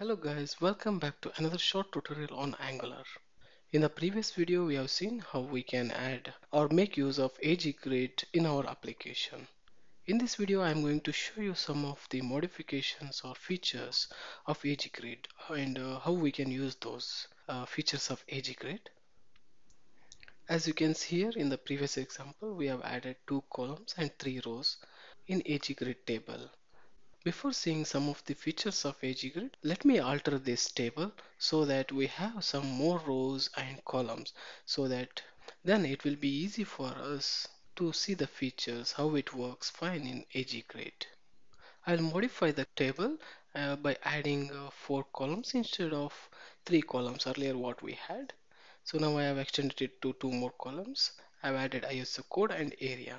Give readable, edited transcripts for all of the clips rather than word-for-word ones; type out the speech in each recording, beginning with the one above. Hello guys, welcome back to another short tutorial on Angular. In the previous video we have seen how we can add or make use of AG Grid in our application. In this video I am going to show you some of the modifications or features of AG Grid and how we can use those features of AG Grid. As you can see here in the previous example we have added 2 columns and 3 rows in AG Grid table. Before seeing some of the features of AG Grid, let me alter this table so that we have some more rows and columns, so that then it will be easy for us to see the features, how it works fine in AG Grid. I'll modify the table by adding 4 columns instead of 3 columns earlier what we had. So now I have extended it to 2 more columns. I've added ISO code and area.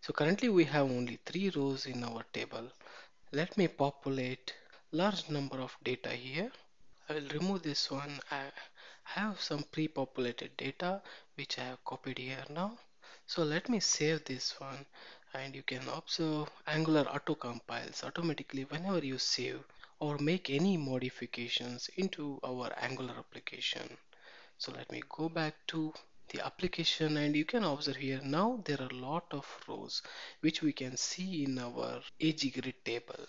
So currently we have only 3 rows in our table. Let me populate large number of data here. I will remove this one. I have some pre-populated data which I have copied here now. So let me save this one, and you can observe Angular auto-compiles automatically whenever you save or make any modifications into our Angular application. So let me go back to the application, and you can observe here now there are a lot of rows which we can see in our AG Grid table.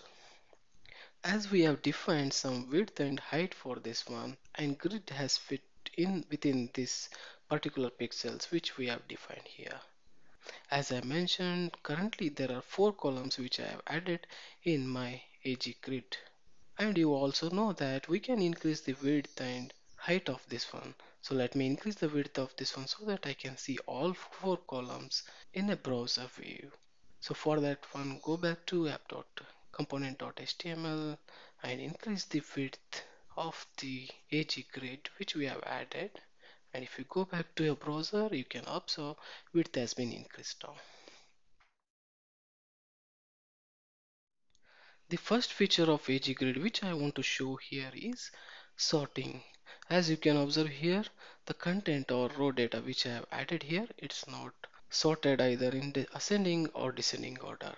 As we have defined some width and height for this one, and grid has fit in within this particular pixels which we have defined here. As I mentioned, currently there are 4 columns which I have added in my AG Grid, and you also know that we can increase the width and height of this one. So let me increase the width of this one so that I can see all 4 columns in a browser view. So for that one, go back to app.component.html and increase the width of the AG Grid which we have added. And if you go back to your browser, you can observe width has been increased now. The first feature of AG Grid which I want to show here is sorting. As you can observe here, the content or row data which I have added here, it's not sorted either in the ascending or descending order.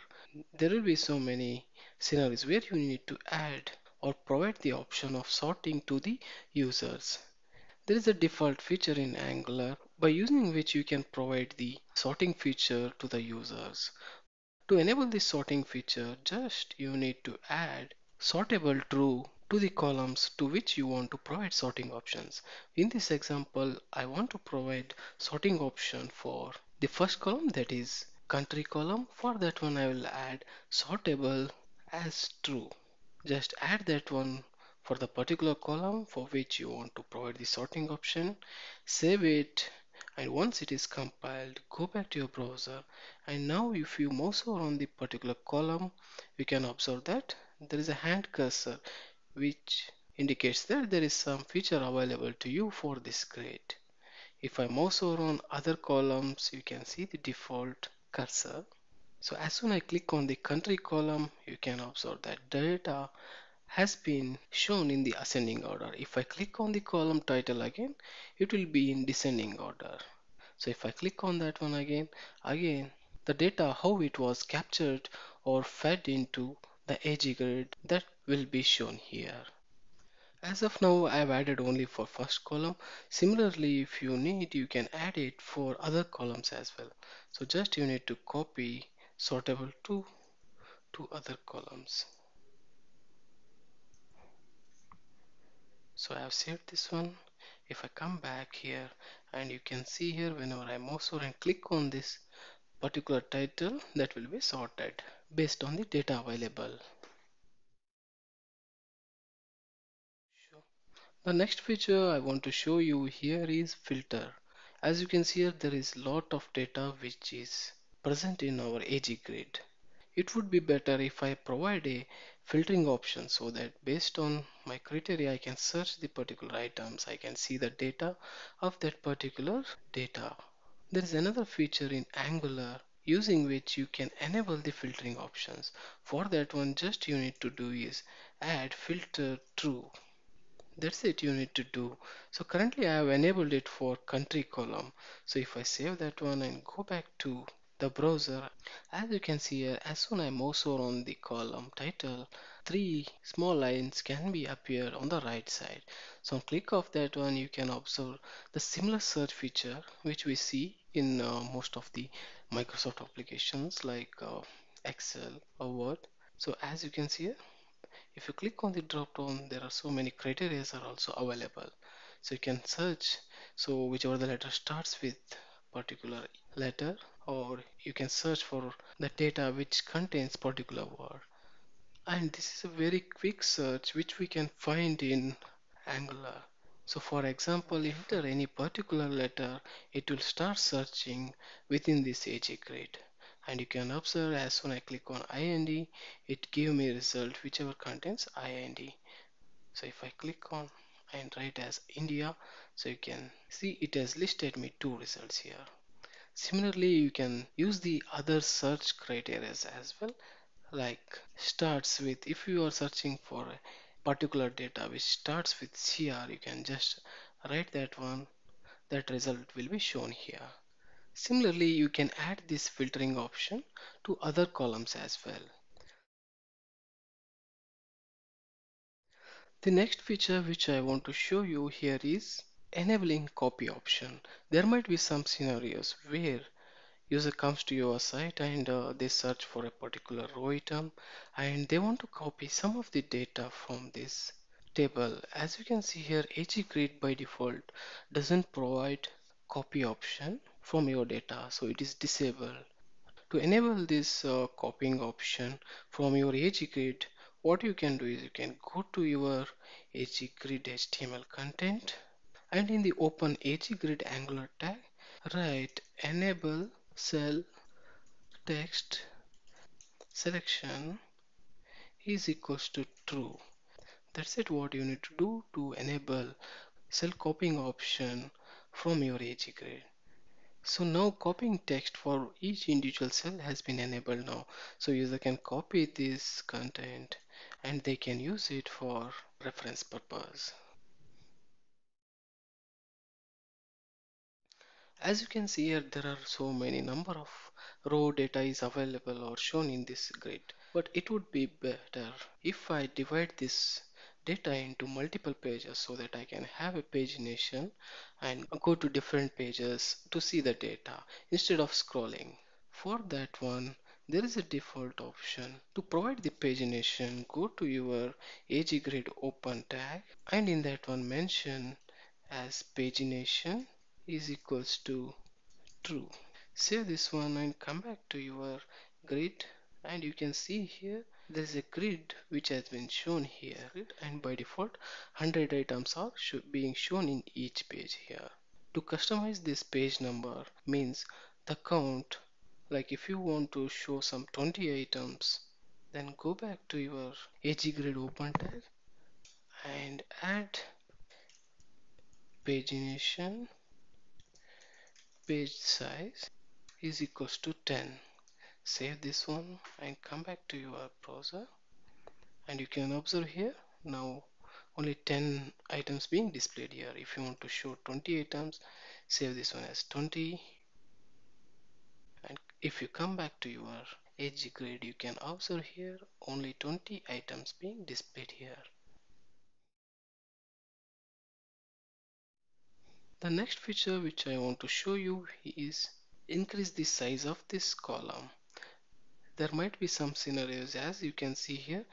There will be so many scenarios where you need to add or provide the option of sorting to the users. There is a default feature in Angular by using which you can provide the sorting feature to the users. To enable this sorting feature, just you need to add sortable true to the columns to which you want to provide sorting options. In this example, I want to provide sorting option for the first column, that is country column. For that one, I will add sortable as true. Just add that one for the particular column for which you want to provide the sorting option. Save it, and once it is compiled, go back to your browser, and now if you mouse over on the particular column, you can observe that there is a hand cursor which indicates that there is some feature available to you for this grid. If I mouse over on other columns, you can see the default cursor. So as soon as I click on the country column, you can observe that data has been shown in the ascending order. If I click on the column title again, it will be in descending order. So if I click on that one again, the data, how it was captured or fed into the AG Grid, that will be shown here. As of now, I have added only for first column. Similarly, if you need, you can add it for other columns as well. So just you need to copy sortable to other columns. So I have saved this one. If I come back here, and you can see here whenever I mouse over and click on this particular title, that will be sorted based on the data available. The next feature I want to show you here is filter. As you can see here, there is lot of data which is present in our AG Grid. It would be better if I provide a filtering option so that based on my criteria, I can search the particular items. I can see the data of that particular data. There is another feature in Angular using which you can enable the filtering options. For that one, just you need to do is add filter true. That's it you need to do. So currently I have enabled it for country column. So if I save that one and go back to the browser. As you can see here, as soon I'm also on the column title, three small lines can be appeared on the right side. So on click of that one, you can observe the similar search feature which we see in most of the Microsoft applications like Excel or Word. So as you can see here, if you click on the drop down, there are so many criteria are also available. So you can search, so whichever the letter starts with particular letter, or you can search for the data which contains particular word. And this is a very quick search which we can find in Angular. So for example, if there are any particular letter, it will start searching within this AG grid. And you can observe as soon I click on IND, it gave me a result whichever contains IND. So if I click on and write as India, so you can see it has listed me two results here. Similarly, you can use the other search criteria as well, like starts with. If you are searching for a particular data which starts with CR, you can just write that one, that result will be shown here. Similarly, you can add this filtering option to other columns as well. The next feature which I want to show you here is enabling copy option. There might be some scenarios where user comes to your site and they search for a particular row item and they want to copy some of the data from this table. As you can see here, AG Grid by default doesn't provide copy option from your data, so it is disabled. To enable this copying option from your AG Grid, what you can do is you can go to your AG Grid HTML content and in the open AG Grid Angular tag, write enable cell text selection is equals to true. That's it what you need to do to enable cell copying option from your AG Grid. So now copying text for each individual cell has been enabled now. So user can copy this content and they can use it for reference purpose. As you can see here, there are so many number of row data is available or shown in this grid. But it would be better if I divide this data into multiple pages so that I can have a pagination and go to different pages to see the data instead of scrolling. For that one, there is a default option. To provide the pagination, go to your AG Grid open tag and in that one mention as pagination is equals to true. Save this one and come back to your grid and you can see here there's a grid which has been shown here, and by default 100 items are being shown in each page here. To customize this page number means the count, like if you want to show some 20 items, then go back to your AG Grid open tag and add pagination page size is equals to 10. Save this one and come back to your browser and you can observe here now only 10 items being displayed here. If you want to show 20 items, save this one as 20 and if you come back to your AG Grid, you can observe here only 20 items being displayed here. The next feature which I want to show you is increase the size of this column. There might be some scenarios, as you can see here,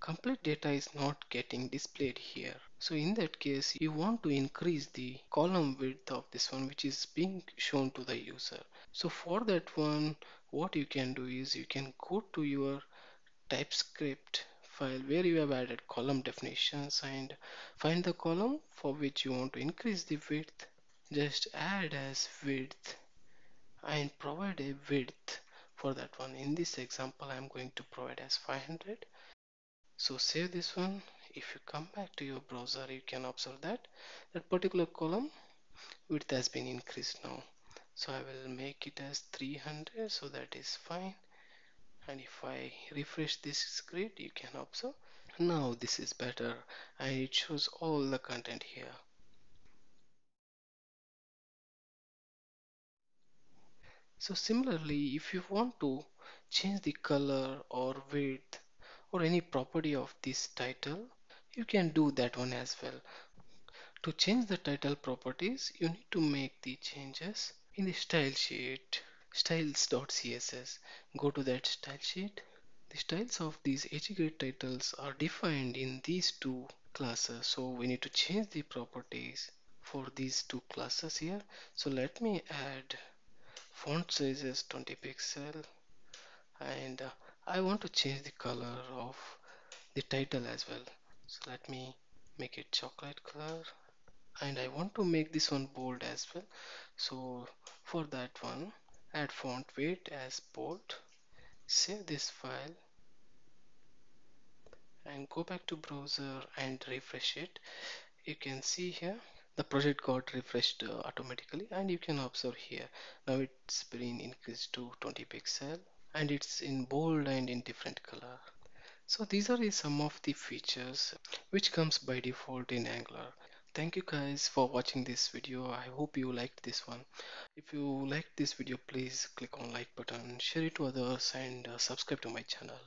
complete data is not getting displayed here. So in that case, you want to increase the column width of this one which is being shown to the user. So for that one, what you can do is you can go to your TypeScript file where you have added column definitions and find the column for which you want to increase the width. Just add as width and provide a width. For that one, in this example, I'm going to provide as 500. So save this one. If you come back to your browser, you can observe that particular column width has been increased now. So I will make it as 300. So that is fine. And if I refresh this grid, you can observe now this is better and it shows all the content here. So similarly, if you want to change the color or width or any property of this title, you can do that one as well. To change the title properties, you need to make the changes in the style sheet, styles.css. Go to that style sheet. The styles of these AG Grid titles are defined in these two classes, so we need to change the properties for these two classes here. So let me add font size is 20 pixel, and I want to change the color of the title as well. So let me make it chocolate color, and I want to make this one bold as well. So for that one, add font weight as bold, save this file and go back to browser and refresh it. You can see here the project got refreshed automatically, and you can observe here now it's been increased to 20 pixel and it's in bold and in different color. So these are some of the features which comes by default in Angular. Thank you guys for watching this video. I hope you liked this one. If you liked this video, please click on like button, share it to others, and subscribe to my channel.